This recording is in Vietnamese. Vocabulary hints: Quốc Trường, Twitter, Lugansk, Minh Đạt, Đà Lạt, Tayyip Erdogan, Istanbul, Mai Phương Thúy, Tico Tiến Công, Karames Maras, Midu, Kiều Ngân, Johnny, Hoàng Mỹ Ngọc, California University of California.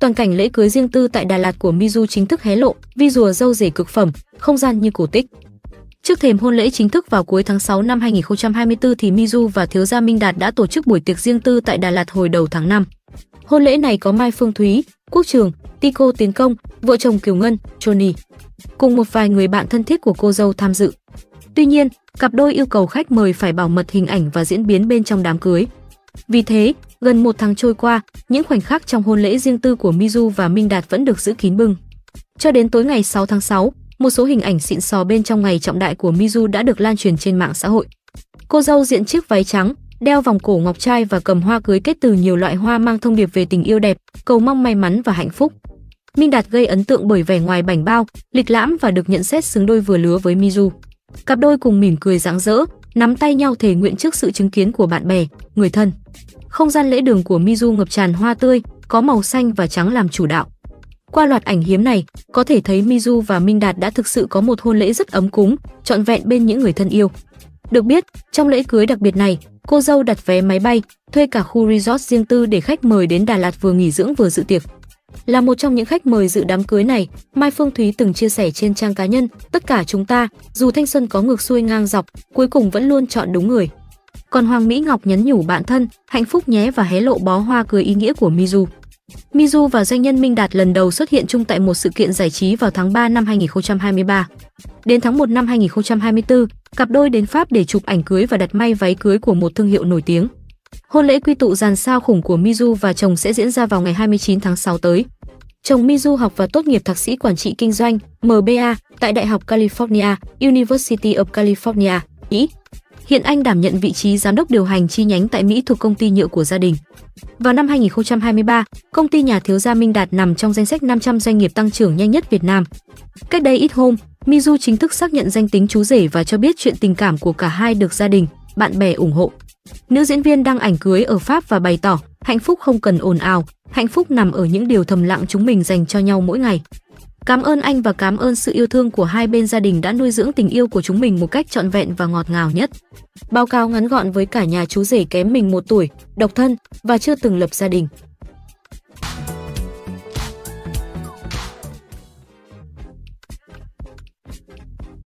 Toàn cảnh lễ cưới riêng tư tại Đà Lạt của Midu chính thức hé lộ, vi rùa râu rể cực phẩm, không gian như cổ tích. Trước thềm hôn lễ chính thức vào cuối tháng 6 năm 2024 thì Midu và thiếu gia Minh Đạt đã tổ chức buổi tiệc riêng tư tại Đà Lạt hồi đầu tháng 5. Hôn lễ này có Mai Phương Thúy, Quốc Trường, Tico Tiến Công, vợ chồng Kiều Ngân, Johnny, cùng một vài người bạn thân thiết của cô dâu tham dự. Tuy nhiên, cặp đôi yêu cầu khách mời phải bảo mật hình ảnh và diễn biến bên trong đám cưới. Vì thế, gần một tháng trôi qua, những khoảnh khắc trong hôn lễ riêng tư của Midu và Minh Đạt vẫn được giữ kín bưng. Cho đến tối ngày 6 tháng 6, một số hình ảnh xịn sò bên trong ngày trọng đại của Midu đã được lan truyền trên mạng xã hội. Cô dâu diện chiếc váy trắng, đeo vòng cổ ngọc trai và cầm hoa cưới kết từ nhiều loại hoa mang thông điệp về tình yêu đẹp, cầu mong may mắn và hạnh phúc. Minh Đạt gây ấn tượng bởi vẻ ngoài bảnh bao, lịch lãm và được nhận xét xứng đôi vừa lứa với Midu. Cặp đôi cùng mỉm cười rạng rỡ, nắm tay nhau thề nguyện trước sự chứng kiến của bạn bè, người thân. Không gian lễ đường của Midu ngập tràn hoa tươi, có màu xanh và trắng làm chủ đạo. Qua loạt ảnh hiếm này, có thể thấy Midu và Minh Đạt đã thực sự có một hôn lễ rất ấm cúng, trọn vẹn bên những người thân yêu. Được biết, trong lễ cưới đặc biệt này, cô dâu đặt vé máy bay, thuê cả khu resort riêng tư để khách mời đến Đà Lạt vừa nghỉ dưỡng vừa dự tiệc. Là một trong những khách mời dự đám cưới này, Mai Phương Thúy từng chia sẻ trên trang cá nhân, tất cả chúng ta, dù thanh xuân có ngược xuôi ngang dọc, cuối cùng vẫn luôn chọn đúng người. Còn Hoàng Mỹ Ngọc nhắn nhủ bạn thân, hạnh phúc nhé và hé lộ bó hoa cưới ý nghĩa của Midu. Midu và doanh nhân Minh Đạt lần đầu xuất hiện chung tại một sự kiện giải trí vào tháng 3 năm 2023. Đến tháng 1 năm 2024, cặp đôi đến Pháp để chụp ảnh cưới và đặt may váy cưới của một thương hiệu nổi tiếng. Hôn lễ quy tụ dàn sao khủng của Midu và chồng sẽ diễn ra vào ngày 29 tháng 6 tới. Chồng Midu học và tốt nghiệp thạc sĩ quản trị kinh doanh (MBA) tại Đại học California University of California, Mỹ. Hiện anh đảm nhận vị trí giám đốc điều hành chi nhánh tại Mỹ thuộc công ty nhựa của gia đình. Vào năm 2023, công ty nhà thiếu gia Minh Đạt nằm trong danh sách 500 doanh nghiệp tăng trưởng nhanh nhất Việt Nam. Cách đây ít hôm, Midu chính thức xác nhận danh tính chú rể và cho biết chuyện tình cảm của cả hai được gia đình, bạn bè ủng hộ. Nữ diễn viên đăng ảnh cưới ở Pháp và bày tỏ, hạnh phúc không cần ồn ào, hạnh phúc nằm ở những điều thầm lặng chúng mình dành cho nhau mỗi ngày. Cảm ơn anh và cảm ơn sự yêu thương của hai bên gia đình đã nuôi dưỡng tình yêu của chúng mình một cách trọn vẹn và ngọt ngào nhất. Báo cáo ngắn gọn với cả nhà chú rể kém mình 1 tuổi, độc thân và chưa từng lập gia đình.